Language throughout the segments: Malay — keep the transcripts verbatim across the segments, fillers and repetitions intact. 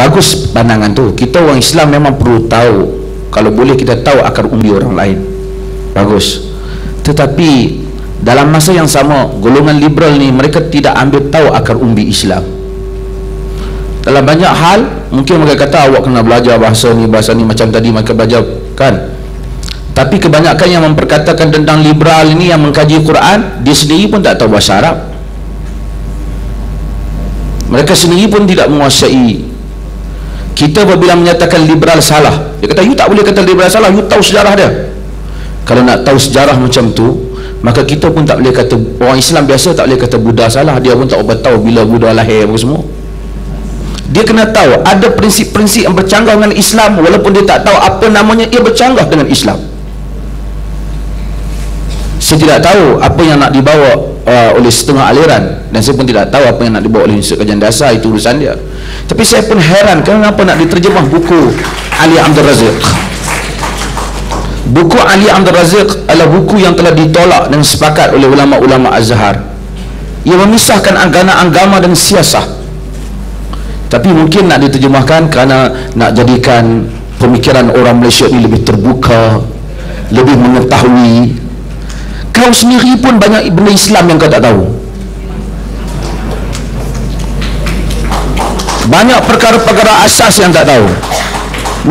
bagus pandangan tu. Kita orang Islam memang perlu tahu, kalau boleh kita tahu akar umbi orang lain, bagus. Tetapi dalam masa yang sama, golongan liberal ni mereka tidak ambil tahu akar umbi Islam. Dalam banyak hal mungkin mereka kata awak kena belajar bahasa ni, bahasa ni, macam tadi mereka belajar kan. Tapi kebanyakan yang memperkatakan tentang liberal ini yang mengkaji Quran, dia sendiri pun tak tahu bahasa Arab. Mereka sendiri pun tidak menguasai. Kita apabila menyatakan liberal salah, dia kata you tak boleh kata liberal salah, you tahu sejarah dia. Kalau nak tahu sejarah macam tu, maka kita pun tak boleh kata orang Islam biasa tak boleh kata Buddha salah, dia pun tak tahu bila Buddha lahir apa semua. Dia kena tahu ada prinsip-prinsip yang bercanggah dengan Islam, walaupun dia tak tahu apa namanya, ia bercanggah dengan Islam. Saya tidak tahu apa yang nak dibawa uh, oleh setengah aliran, dan saya pun tidak tahu apa yang nak dibawa oleh Institut Kajian Dasar, itu urusan dia. Tapi saya pun heran kenapa nak diterjemah buku Ali Abdul Razak. Buku Ali Abdul Razak adalah buku yang telah ditolak dan sepakat oleh ulama-ulama Azhar. Ia memisahkan agama-agama dan siasah. Tapi mungkin nak diterjemahkan kerana nak jadikan pemikiran orang Malaysia ini lebih terbuka, lebih mengetahui. Kau sendiri pun banyak benda Islam yang kau tak tahu. Banyak perkara-perkara asas yang tak tahu.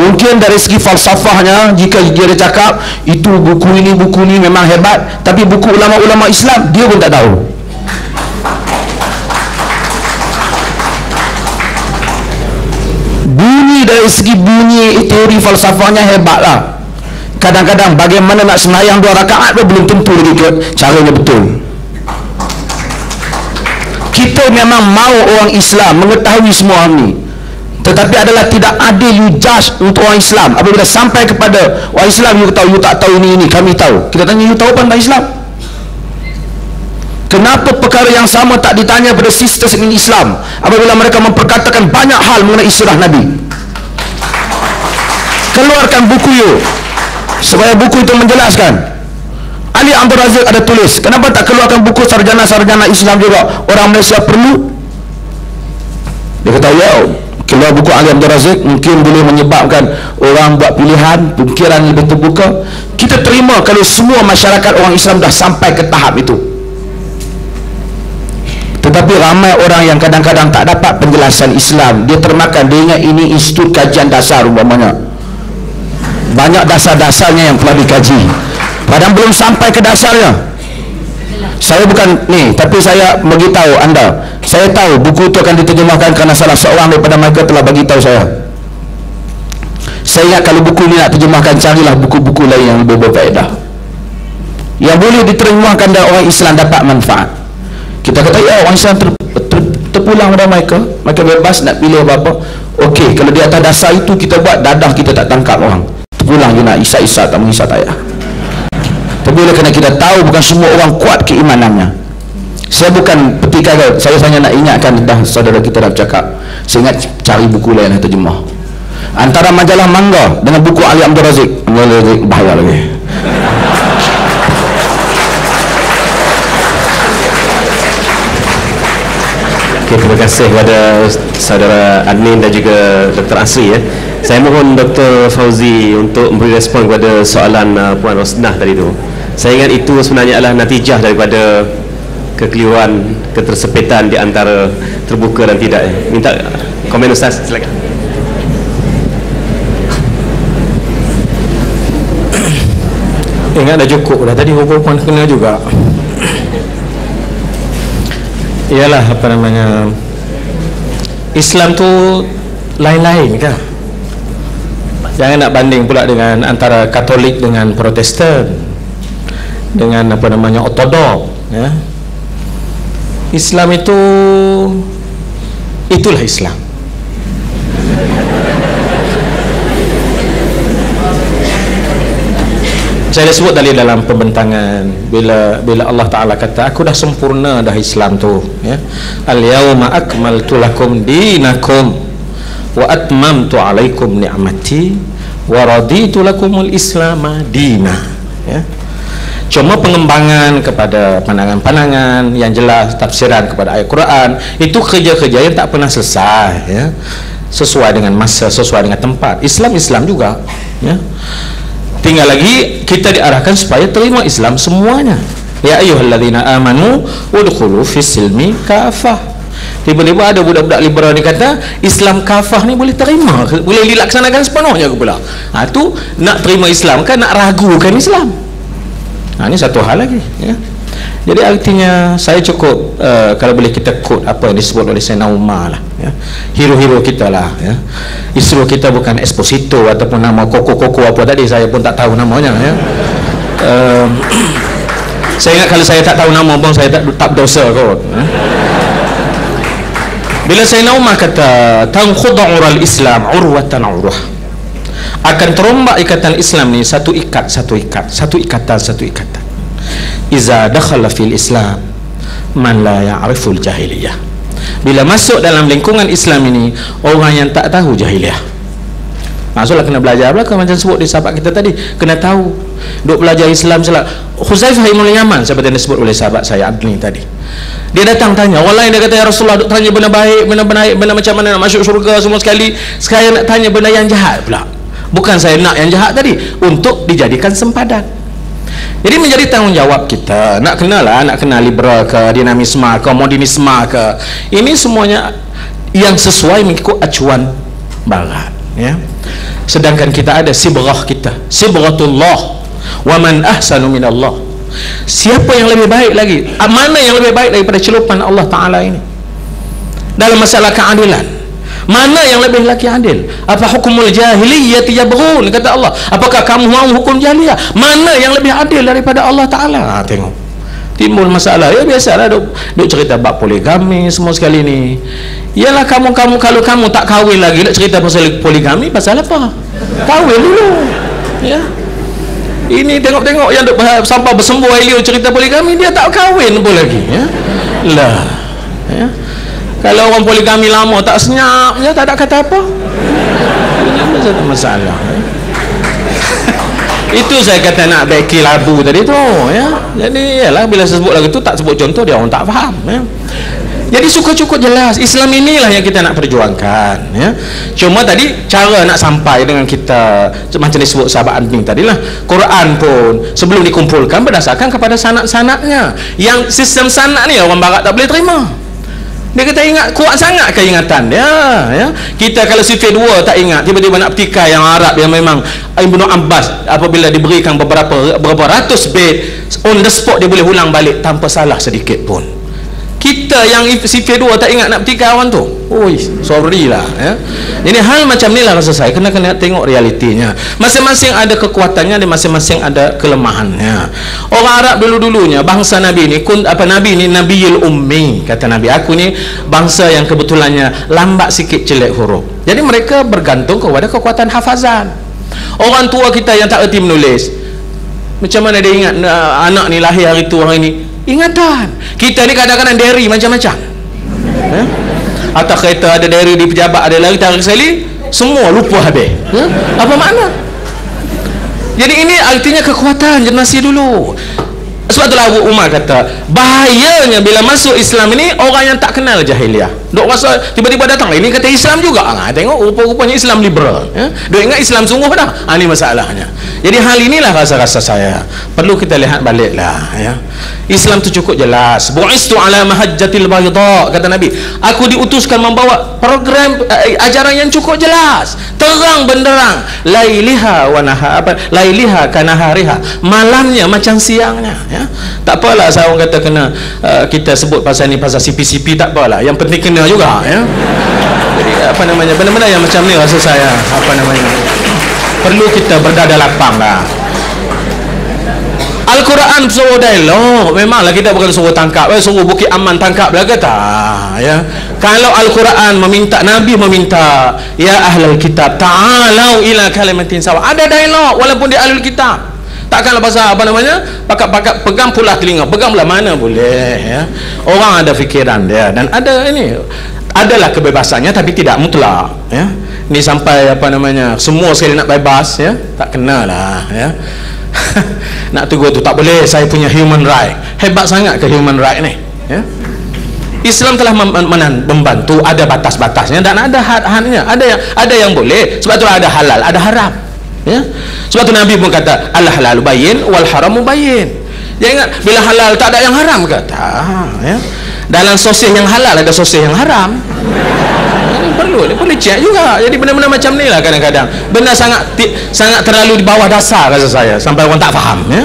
Mungkin dari segi falsafahnya, jika dia cakap itu buku ini, buku ini memang hebat, tapi buku ulama-ulama Islam dia pun tak tahu. Bunyi dari segi bunyi teori falsafahnya hebatlah. Kadang-kadang bagaimana nak sembahyang dua rakaat pun belum tentu lagi ke caranya betul. Kita memang mau orang Islam mengetahui semua ini, tetapi adalah tidak adil you judge untuk orang Islam. Apabila sampai kepada orang Islam, you tahu, you tak tahu ini, ini kami tahu. Kita tanya, you tahu apa tentang Islam? Kenapa perkara yang sama tak ditanya pada sisters in Islam apabila mereka memperkatakan banyak hal mengenai sirah Nabi? Keluarkan buku you, supaya buku itu menjelaskan. Ali Abdul Razak ada tulis, kenapa tak keluarkan buku sarjana-sarjana Islam juga, orang Malaysia perlu? Dia kata ya, keluar buku Ali Abdul Razak mungkin boleh menyebabkan orang buat pilihan, pemikiran lebih terbuka. Kita terima kalau semua masyarakat orang Islam dah sampai ke tahap itu. Tetapi ramai orang yang kadang-kadang tak dapat penjelasan Islam, dia termakan, dia ingat ini Institut Kajian Dasar umpamanya. Banyak dasar-dasarnya yang telah dikaji, padahal belum sampai ke dasarnya. Saya bukan ni, tapi saya beritahu anda, saya tahu buku itu akan diterjemahkan kerana salah seorang daripada mereka telah bagi tahu saya. Saya ingat kalau buku ini nak terjemahkan, carilah buku-buku lain yang lebih berfaedah, yang boleh diterjemahkan dan orang Islam dapat manfaat. Kita kata ya, orang Islam ter, ter, ter, terpulang pada mereka, mereka bebas nak pilih apa-apa. Okey, kalau di atas dasar itu kita buat, dadah kita tak tangkap orang pulang je nak isak-isak, tak mengisak tak payah. Tapi oleh kerana kita tahu bukan semua orang kuat keimanannya. Saya bukan petikai, saya hanya nak ingatkan dah saudara kita dah bercakap. Saya ingat cari buku lain yang terjemah. Antara majalah Mangga dengan buku Ali Abdul Razak, Abdul Razak bahaya lagi. Okay, terima kasih kepada saudara Adnin dan juga Doktor Asri ya. Saya mohon Doktor Fauzi untuk memberi respon kepada soalan uh, Puan Rosnah tadi itu. Saya ingat itu sebenarnya adalah natijah daripada kekeliruan, ketersepitan di antara terbuka dan tidak. Minta komen Ustaz, silakan. Ingat dah cukup dah tadi, hukum Puan kena juga. Iyalah, apa namanya, Islam tu lain-lain kan? Jangan nak banding pula dengan antara Katolik dengan Protestan dengan apa namanya Ortodok ya. Islam itu itulah Islam. Saya dah sebut tadi dalam pembentangan bila bila Allah Taala kata aku dah sempurna dah Islam tu ya. Al yauma akmaltu lakum dinakum wa atmamtu alaikum ni'mati wa raditu lakumul islama dina ya. Cuma pengembangan kepada pandangan-pandangan yang jelas, tafsiran kepada ayat Quran, itu kerja-kerja yang tak pernah selesai ya. sesuai dengan masa, sesuai dengan tempat. Islam Islam juga, ya. Tinggal lagi kita diarahkan supaya terima Islam semuanya. Ya ayyuhalladzina amanu udkhulu fis-silmi kafah. Tiba-tiba ada budak-budak liberal dia kata Islam kafah ni boleh terima, boleh dilaksanakan sepenuhnya ke pula. Ha, tu nak terima Islam kan nak ragukan Islam. Ha, ini satu hal lagi, ya. Jadi artinya saya cukup uh, kalau boleh kita quote apa yang disebut oleh Sayyidina Umar lah, ya. Hero-hero kita lah, ya. Isteri kita bukan ekspositor ataupun nama koko-koko apa tadi, saya pun tak tahu namanya, ya. Uh, saya ingat kalau saya tak tahu nama bang saya tak, tak dosa kot, ya. Bila Sayyidina Umar kata tanqud'ural Islam urwatan urwah, akan terombak ikatan Islam ni satu ikat satu ikat satu ikatan satu ikatan. Iza dakhala fil Islam man la ya'riful jahiliyah. Bila masuk dalam lingkungan Islam ini orang yang tak tahu jahiliyah. Maksudlah kena belajar belaka macam sebut di sahabat kita tadi, kena tahu. Duk belajar Islam selak. Khuzaifah bin Yaman seperti yang disebut oleh sahabat saya Abdul tadi. Dia datang tanya, orang lain dia kata ya Rasulullah duk tanya benda baik, benda baik, benda macam mana nak masuk syurga semua sekali. Sekarang nak tanya benda yang jahat pula. Bukan saya nak yang jahat tadi, untuk dijadikan sempadan. Jadi menjadi tanggungjawab kita nak kenal lah, nak kenal liberal ke, dinamisme ke, modernisme ke, ini semuanya yang sesuai mengikut acuan barat, ya. Sedangkan kita ada sibrah kita, sibratullah wa man ahsanu minallah, siapa yang lebih baik lagi, mana yang lebih baik daripada celupan Allah Ta'ala ini dalam masalah keadilan. Mana yang lebih lagi adil? Apa hukumul jahiliyah yabghun, kata Allah. Apakah kamu mahu hukum jahiliyah? Mana yang lebih adil daripada Allah Ta'ala? Ha, tengok. Timbul masalah. Ya biasalah duk, duk cerita bab poligami semua sekali ni. Yalah kamu-kamu kalau kamu tak kahwin lagi nak cerita pasal poligami pasal apa? Kahwin dulu. Ya. Ini tengok-tengok yang duk sampai bersembur Helio cerita poligami dia tak kahwin pun lagi, ya. Lah. Ya. Kalau orang poligami lama tak senyap ya, tak ada kata apa. Ini satu masalah. Itu saya kata nak beki labu tadi tu, ya. Jadi yalah bila saya sebut lagu tu tak sebut contoh dia orang tak faham, ya. Jadi cukup-cukup jelas Islam inilah yang kita nak perjuangkan, ya. Cuma tadi cara nak sampai dengan kita macam disebut sahabat Anbing tadilah. Quran pun sebelum dikumpulkan berdasarkan kepada sanad-sanadnya. Yang sistem sanad ni orang barat tak boleh terima. Dia kata ingat kuat sangat ke ingatan dia, ya. Kita kalau sifir dua tak ingat, tiba-tiba nak petikai yang Arab yang memang Ibn Abbas apabila diberikan beberapa beberapa ratus bait on the spot dia boleh ulang balik tanpa salah sedikit pun. Kita yang sifir dua tak ingat nak petikai orang tu, oi sorry lah, ya. Jadi hal macam ni lah rasa saya kena kena tengok realitinya. Masing-masing ada kekuatannya dan masing-masing ada kelemahannya. Orang Arab dulu-dulunya bangsa Nabi ni kun, apa Nabi ni Nabiyul Ummi, kata Nabi aku ni bangsa yang kebetulannya lambat sikit celik huruf. Jadi mereka bergantung kepada kekuatan hafazan. Orang tua kita yang tak erti menulis, macam mana dia ingat uh, anak ni lahir hari tu hari ni? Ingatan. Kita ni kadang-kadang diary macam-macam, ya. Atas kereta ada diary, di pejabat ada lari tarik sekali semua lupa habis, ya? Apa makna? Jadi ini artinya kekuatan generasi dulu. Sebab itulah Abu Umar kata bahayanya bila masuk Islam ini orang yang tak kenal jahiliah duk rasa tiba-tiba datang ini kata Islam juga, ha, tengok rupa-rupanya Islam liberal, ya? Duk ingat Islam sungguh dah, ha, ini masalahnya. Jadi hal inilah rasa-rasa saya perlu kita lihat balik lah, ya. Islam tu cukup jelas. Bu'istu ala mahajjatil bayda, kata Nabi aku diutuskan membawa program eh, ajaran yang cukup jelas, terang benderang. Lailiha wa naha, apa lailiha kanahariha, malamnya macam siangnya, ya. Tak apalah saya orang kata kena uh, kita sebut pasal ni pasal C P C P tak apalah, yang penting kena juga, ya. Jadi apa namanya benda-benda yang macam ni rasa saya apa namanya perlu kita berdada lapang lah. Al-Quran suruh dialog, memanglah kita bukan suruh tangkap, eh, suruh Bukit Aman tangkap belaka tak, ya. Kalau Al-Quran meminta, Nabi meminta ya ahlul kitab ta'alau ila kalimatin sawa, ada dialog walaupun di ahlul kitab. Takkanlah pasal apa namanya pakat-pakat pegang pula telinga, pegang pula mana boleh, ya. Orang ada fikiran dia dan ada ini adalah kebebasannya tapi tidak mutlak, ya. Ni sampai apa namanya semua sekali nak bebas, ya, tak kenalah, ya. Nak tegur tu tak boleh, saya punya human right. Hebat sangat ke human right ni, ya. Islam telah membantu, ada batas-batasnya dan ada hak-haknya. Ada yang ada yang boleh, sebab itulah ada halal, ada haram. Ya. Sebab itu Nabi pun kata, al-halalu bayyin wal haramu bayyin. Ya, ingat, bila halal tak ada yang haram kata, ya. Dalam sosis yang halal ada sosis yang haram. Perlu, boleh cek juga. Jadi benar-benar macam ni lah kadang-kadang. Benar sangat sangat terlalu di bawah dasar rasa saya, sampai orang tak faham. Ya.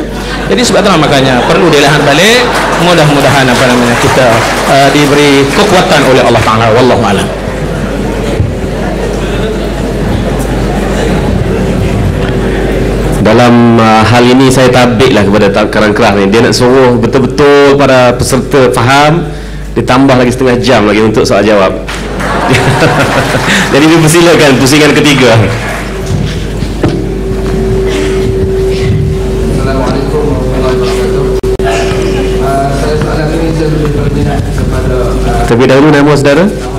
Jadi sebab itulah makanya perlu dilihat balik. Mudah-mudahan apa namanya kita uh, diberi kekuatan oleh Allah Taala. Wallahu a'lam. Dalam uh, hal ini saya tabiklah kepada karang kerah ni. Dia nak suruh betul-betul para peserta faham, ditambah lagi setengah jam lagi untuk soal jawab. Jadi dipersilakan pusingan ketiga. Assalamualaikum warahmatullahi wabarakatuh. Uh, saya soalan ini saya lebih berminat kepada uh, terlebih dahulu nama saudara?